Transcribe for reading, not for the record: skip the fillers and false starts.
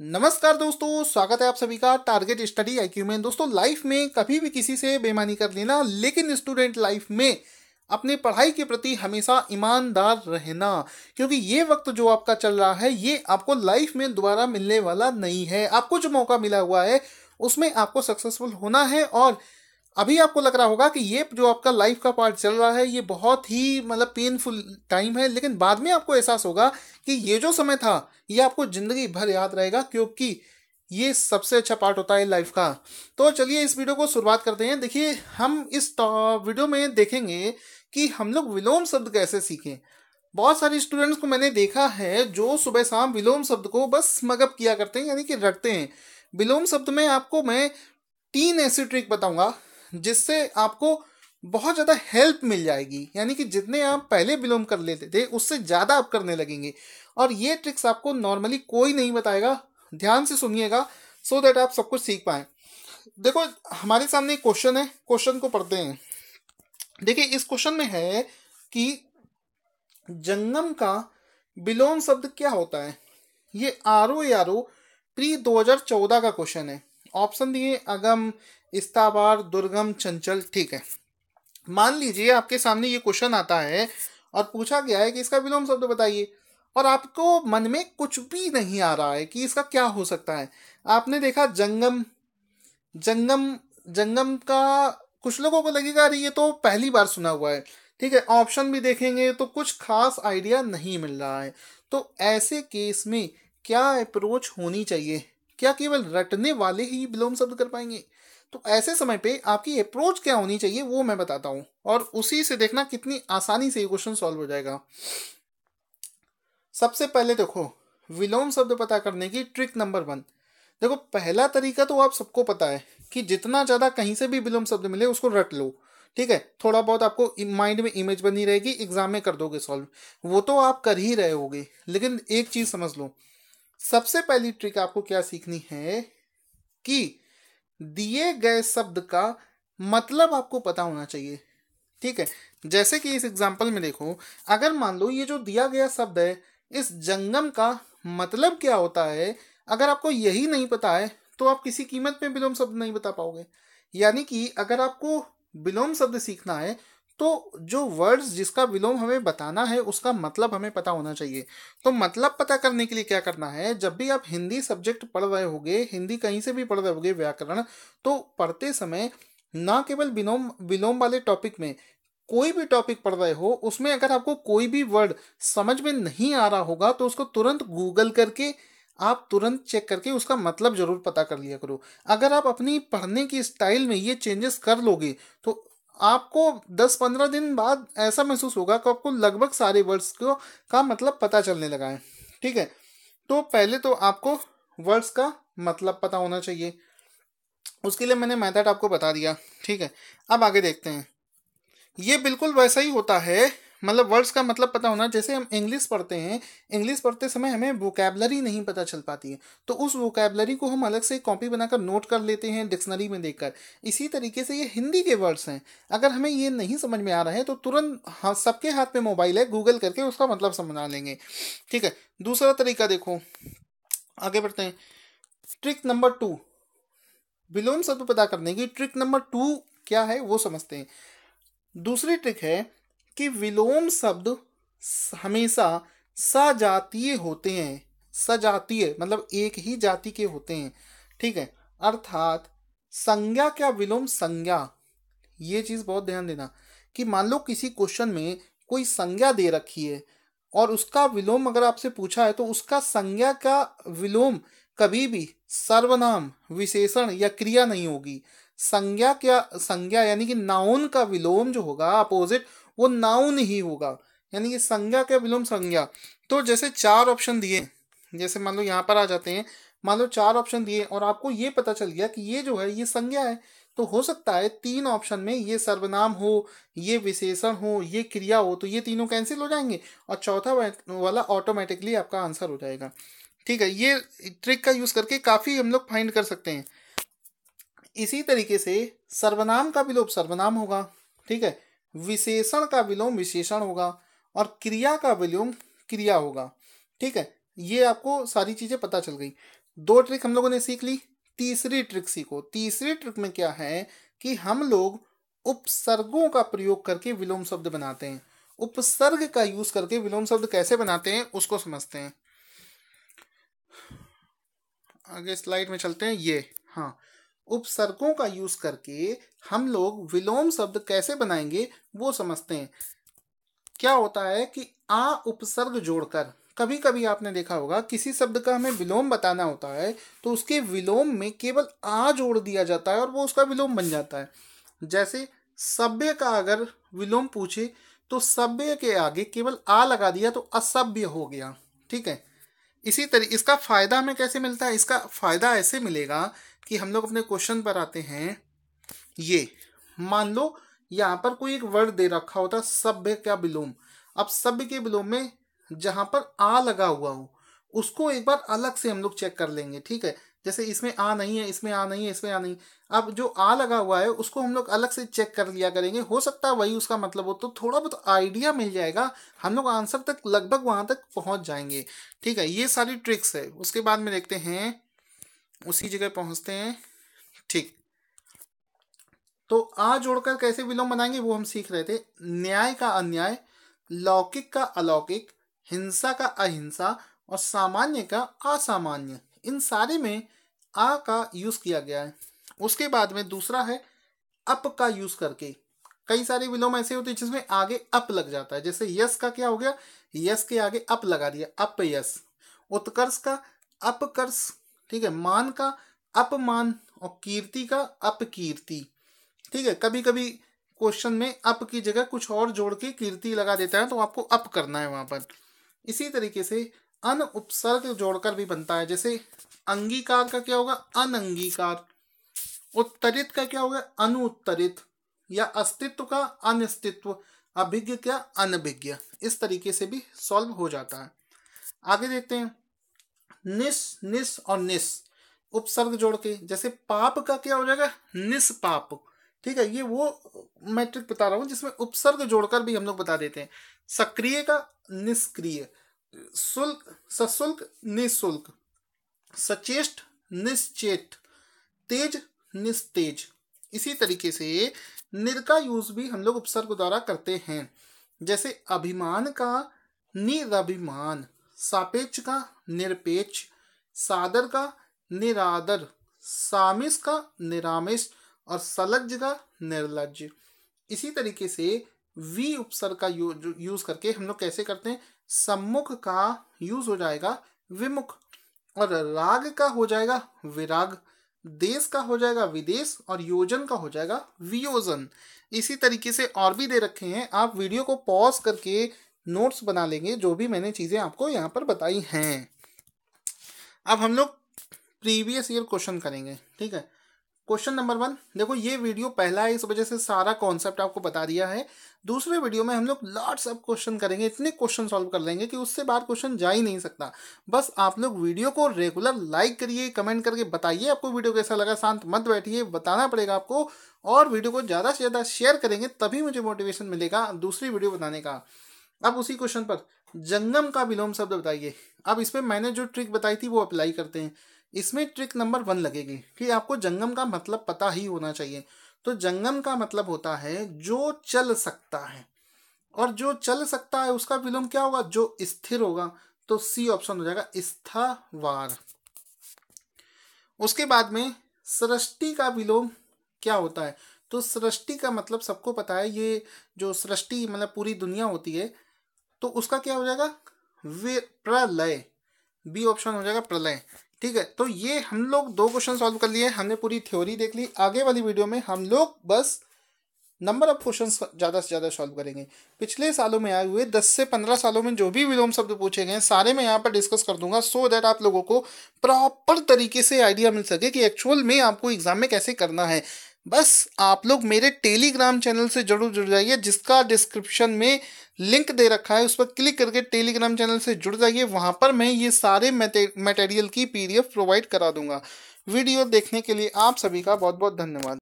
नमस्कार दोस्तों, स्वागत है आप सभी का टारगेट स्टडी आईक्यू में। दोस्तों, लाइफ में कभी भी किसी से बेईमानी कर लेना, लेकिन स्टूडेंट लाइफ में अपने पढ़ाई के प्रति हमेशा ईमानदार रहना, क्योंकि ये वक्त जो आपका चल रहा है ये आपको लाइफ में दोबारा मिलने वाला नहीं है। आपको जो मौका मिला हुआ है उसमें आपको सक्सेसफुल होना है। और अभी आपको लग रहा होगा कि ये जो आपका लाइफ का पार्ट चल रहा है ये बहुत ही पेनफुल टाइम है, लेकिन बाद में आपको एहसास होगा कि ये जो समय था ये आपको ज़िंदगी भर याद रहेगा, क्योंकि ये सबसे अच्छा पार्ट होता है लाइफ का। तो चलिए इस वीडियो को शुरुआत करते हैं। देखिए, हम इस वीडियो में देखेंगे कि हम लोग विलोम शब्द कैसे सीखें। बहुत सारे स्टूडेंट्स को मैंने देखा है जो सुबह शाम विलोम शब्द को बस मगअप किया करते हैं, यानी कि रटते हैं। विलोम शब्द में आपको मैं 3 ऐसी ट्रिक बताऊँगा जिससे आपको बहुत ज़्यादा हेल्प मिल जाएगी, यानी कि जितने आप पहले विलोम कर लेते थे उससे ज़्यादा आप करने लगेंगे। और ये ट्रिक्स आपको नॉर्मली कोई नहीं बताएगा, ध्यान से सुनिएगा सो दैट आप सब कुछ सीख पाएँ। देखो, हमारे सामने एक क्वेश्चन है, क्वेश्चन को पढ़ते हैं। देखिए, इस क्वेश्चन में है कि जंगम का विलोम शब्द क्या होता है। ये आरो प्री 2014 का क्वेश्चन है। ऑप्शन दिए अगम, स्थावर, दुर्गम, चंचल। ठीक है, मान लीजिए आपके सामने ये क्वेश्चन आता है और पूछा गया है कि इसका विलोम शब्द बताइए, और आपको मन में कुछ भी नहीं आ रहा है कि इसका क्या हो सकता है। आपने देखा जंगम का कुछ लोगों को लगेगा अरे ये तो पहली बार सुना हुआ है। ठीक है, ऑप्शन भी देखेंगे तो कुछ खास आइडिया नहीं मिल रहा है। तो ऐसे केस में क्या अप्रोच होनी चाहिए? क्या केवल रटने वाले ही विलोम शब्द कर पाएंगे? तो ऐसे समय पे आपकी अप्रोच क्या होनी चाहिए वो मैं बताता हूं, और उसी से देखना कितनी आसानी से ये क्वेश्चन सॉल्व हो जाएगा। सबसे पहले देखो, विलोम शब्द पता करने की ट्रिक नंबर 1। देखो, पहला तरीका तो आप सबको पता है कि जितना ज़्यादा कहीं से भी विलोम शब्द मिले उसको रट लो। ठीक है, थोड़ा बहुत आपको माइंड में इमेज बनी रहेगी, एग्जाम में कर दोगे सॉल्व, वो तो आप कर ही रहे होगे। लेकिन एक चीज़ समझ लो, सबसे पहली ट्रिक आपको क्या सीखनी है कि दिए गए शब्द का मतलब आपको पता होना चाहिए। ठीक है, जैसे कि इस एग्जाम्पल में देखो, अगर मान लो ये जो दिया गया शब्द है इस जंगम का मतलब क्या होता है, अगर आपको यही नहीं पता है तो आप किसी कीमत में विलोम शब्द नहीं बता पाओगे। यानी कि अगर आपको विलोम शब्द सीखना है तो जो वर्ड्स जिसका विलोम हमें बताना है उसका मतलब हमें पता होना चाहिए। तो मतलब पता करने के लिए क्या करना है, जब भी आप हिंदी सब्जेक्ट पढ़ रहे होगे, हिंदी कहीं से भी पढ़ रहे होगे व्याकरण, तो पढ़ते समय ना केवल विलोम वाले टॉपिक में, कोई भी टॉपिक पढ़ रहे हो उसमें अगर आपको कोई भी वर्ड समझ में नहीं आ रहा होगा तो उसको तुरंत गूगल करके आप तुरंत चेक करके उसका मतलब जरूर पता कर लिया करो। अगर आप अपनी पढ़ने की स्टाइल में ये चेंजेस कर लोगे तो आपको 10-15 दिन बाद ऐसा महसूस होगा कि आपको लगभग सारे वर्ड्स का मतलब पता चलने लगा है। ठीक है, तो पहले तो आपको वर्ड्स का मतलब पता होना चाहिए, उसके लिए मैंने मेथड आपको बता दिया। ठीक है, अब आगे देखते हैं। ये बिल्कुल वैसा ही होता है, मतलब वर्ड्स का मतलब पता होना, जैसे हम इंग्लिश पढ़ते हैं, इंग्लिश पढ़ते समय हमें वोकैबलरी नहीं पता चल पाती है तो उस वोकैबलरी को हम अलग से कॉपी बनाकर नोट कर लेते हैं डिक्शनरी में देखकर। इसी तरीके से ये हिंदी के वर्ड्स हैं, अगर हमें ये नहीं समझ में आ रहा है तो तुरंत सबके हाथ में मोबाइल है, गूगल करके उसका मतलब समझा लेंगे। ठीक है, दूसरा तरीका देखो, आगे बढ़ते हैं। ट्रिक नंबर 2, विलोम शब्द पता करने की ट्रिक नंबर 2 क्या है वो समझते हैं। दूसरी ट्रिक है कि विलोम शब्द हमेशा सजातीय होते हैं। सजातीय मतलब एक ही जाति के होते हैं। ठीक है, अर्थात संज्ञा क्या विलोम संज्ञा, ये चीज़ बहुत ध्यान देना कि मान लो किसी क्वेश्चन में कोई संज्ञा दे रखी है और उसका विलोम अगर आपसे पूछा है तो उसका संज्ञा का विलोम कभी भी सर्वनाम, विशेषण या क्रिया नहीं होगी। संज्ञा क्या संज्ञा यानी कि नाउन का विलोम जो होगा अपोजिट वो नाउन ही होगा, यानी कि संज्ञा के विलोम संज्ञा। तो जैसे 4 ऑप्शन दिए, जैसे मान लो यहाँ पर आ जाते हैं, मान लो 4 ऑप्शन दिए और आपको ये पता चल गया कि ये जो है ये संज्ञा है, तो हो सकता है 3 ऑप्शन में ये सर्वनाम हो, ये विशेषण हो, ये क्रिया हो, तो ये तीनों कैंसिल हो जाएंगे और चौथा वाला ऑटोमेटिकली आपका आंसर हो जाएगा। ठीक है, ये ट्रिक का यूज़ करके काफ़ी हम लोग फाइंड कर सकते हैं। इसी तरीके से सर्वनाम का विलोम सर्वनाम होगा। ठीक है, विशेषण का विलोम विशेषण होगा और क्रिया का विलोम क्रिया होगा। ठीक है, ये आपको सारी चीज़ें पता चल गई। दो ट्रिक हम लोगों ने सीख ली, तीसरी ट्रिक सीखो। तीसरी ट्रिक में क्या है कि हम लोग उपसर्गों का प्रयोग करके विलोम शब्द बनाते हैं। उपसर्ग का यूज करके विलोम शब्द कैसे बनाते हैं उसको समझते हैं। आगे स्लाइड में चलते हैं। ये हाँ, उपसर्गों का यूज करके हम लोग विलोम शब्द कैसे बनाएंगे वो समझते हैं। क्या होता है कि आ उपसर्ग जोड़कर, कभी कभी आपने देखा होगा किसी शब्द का हमें विलोम बताना होता है तो उसके विलोम में केवल आ जोड़ दिया जाता है और वो उसका विलोम बन जाता है। जैसे सभ्य का अगर विलोम पूछे तो सभ्य के आगे केवल आ लगा दिया तो असभ्य हो गया। ठीक है, इसी तरह इसका फायदा हमें कैसे मिलता है? इसका फायदा ऐसे मिलेगा कि हम लोग अपने क्वेश्चन पर आते हैं। ये मान लो यहाँ पर कोई एक वर्ड दे रखा होता सभ्य का विलोम। अब सभ्य के विलोम में जहाँ पर आ लगा हुआ हो उसको एक बार अलग से हम लोग चेक कर लेंगे। ठीक है, जैसे इसमें आ नहीं है, इसमें आ नहीं है, इसमें आ नहीं। अब जो आ लगा हुआ है उसको हम लोग अलग से चेक कर लिया करेंगे। हो सकता है वही उसका मतलब हो तो थोड़ा बहुत आइडिया मिल जाएगा, हम लोग आंसर तक लगभग वहाँ तक पहुँच जाएंगे। ठीक है, ये सारी ट्रिक्स है। उसके बाद में देखते हैं उसी जगह पहुँचते हैं। ठीक, तो आ जोड़कर कैसे विलोम बनाएंगे वो हम सीख रहे थे। न्याय का अन्याय, लौकिक का अलौकिक, हिंसा का अहिंसा और सामान्य का असामान्य, इन सारे में आ का यूज किया गया है। उसके बाद में दूसरा है अप का यूज करके। कई सारे विलोम ऐसे होते हैं जिसमें आगे अप लग जाता है। जैसे यश का क्या हो गया, यश के आगे अप लगा दिया, अप यश। उत्कर्ष का अपकर्ष। ठीक है, मान का अपमान और कीर्ति का अपकीर्ति। ठीक है, कभी कभी क्वेश्चन में अप की जगह कुछ और जोड़ के कीर्ति लगा देता है तो आपको अप करना है वहां पर। इसी तरीके से अन उपसर्ग जोड़कर भी बनता है। जैसे अंगीकार का क्या होगा, अनंगीकार। उत्तरित का क्या होगा, अनुत्तरित। या अस्तित्व का अनस्तित्व, अभिज्ञ का अनभिज्ञ। इस तरीके से भी सॉल्व हो जाता है। आगे देखते हैं निस, निस और निस उपसर्ग जोड़ के। जैसे पाप का क्या हो जाएगा, निष्पाप। ठीक है, ये वो मैट्रिक बता रहा हूँ जिसमें उपसर्ग जोड़कर भी हम लोग बता देते हैं। सक्रिय का निष्क्रिय, शुल्क सशुल्क निःशुल्क, सचेष्ट निश्चेत, तेज निस्तेज। इसी तरीके से निर का यूज भी हम लोग उपसर्ग द्वारा करते हैं। जैसे अभिमान का निरभिमान, सापेक्ष का निरपेक्ष, सादर का निरादर, सामिस का निरामिस और सलज्ज का निर्लज्ज। इसी तरीके से वी उपसर्ग का यूज करके हम लोग कैसे करते हैं। सम्मुख का यूज हो जाएगा विमुख और राग का हो जाएगा विराग, देश का हो जाएगा विदेश और योजन का हो जाएगा वियोजन। इसी तरीके से और भी दे रखे हैं, आप वीडियो को पॉज करके नोट्स बना लेंगे जो भी मैंने चीजें आपको यहाँ पर बताई हैं। अब हम लोग प्रीवियस ईयर क्वेश्चन करेंगे। ठीक है, क्वेश्चन नंबर 1। देखो ये वीडियो पहला है, इस वजह से सारा कॉन्सेप्ट आपको बता दिया है। दूसरे वीडियो में हम लोग लॉट्स ऑफ क्वेश्चन करेंगे, इतने क्वेश्चन सॉल्व कर लेंगे कि उससे बाहर क्वेश्चन जा ही नहीं सकता। बस आप लोग वीडियो को रेगुलर लाइक करिए, कमेंट करके बताइए आपको वीडियो कैसा लगा। शांत मत बैठिए, बताना पड़ेगा आपको। और वीडियो को ज़्यादा से ज़्यादा शेयर करेंगे तभी मुझे मोटिवेशन मिलेगा दूसरी वीडियो बनाने का। अब उसी क्वेश्चन पर जंगम का विलोम शब्द बताइए। अब इसमें मैंने जो ट्रिक बताई थी वो अप्लाई करते हैं। इसमें ट्रिक नंबर 1 लगेगी कि आपको जंगम का मतलब पता ही होना चाहिए। तो जंगम का मतलब होता है जो चल सकता है, और जो चल सकता है उसका विलोम क्या होगा, जो स्थिर होगा। तो सी ऑप्शन हो जाएगा स्थावर। उसके बाद में सृष्टि का विलोम क्या होता है, तो सृष्टि का मतलब सबको पता है, ये जो सृष्टि मतलब पूरी दुनिया होती है, तो उसका क्या हो जाएगा प्रलय। बी ऑप्शन हो जाएगा प्रलय। ठीक है, तो ये हम लोग 2 क्वेश्चन सॉल्व कर लिए, हमने पूरी थ्योरी देख ली। आगे वाली वीडियो में हम लोग बस नंबर ऑफ क्वेश्चंस ज़्यादा से ज़्यादा सॉल्व करेंगे। पिछले सालों में आए हुए 10 से 15 सालों में जो भी विलोम शब्द पूछे गए सारे मैं यहाँ पर डिस्कस कर दूंगा, सो दैट आप लोगों को प्रॉपर तरीके से आइडिया मिल सके कि एक्चुअल में आपको एग्जाम में कैसे करना है। बस आप लोग मेरे टेलीग्राम चैनल से जरूर जुड़ जाइए, जिसका डिस्क्रिप्शन में लिंक दे रखा है, उस पर क्लिक करके टेलीग्राम चैनल से जुड़ जाइए। वहाँ पर मैं ये सारे मटेरियल की PDF प्रोवाइड करा दूंगा। वीडियो देखने के लिए आप सभी का बहुत बहुत धन्यवाद।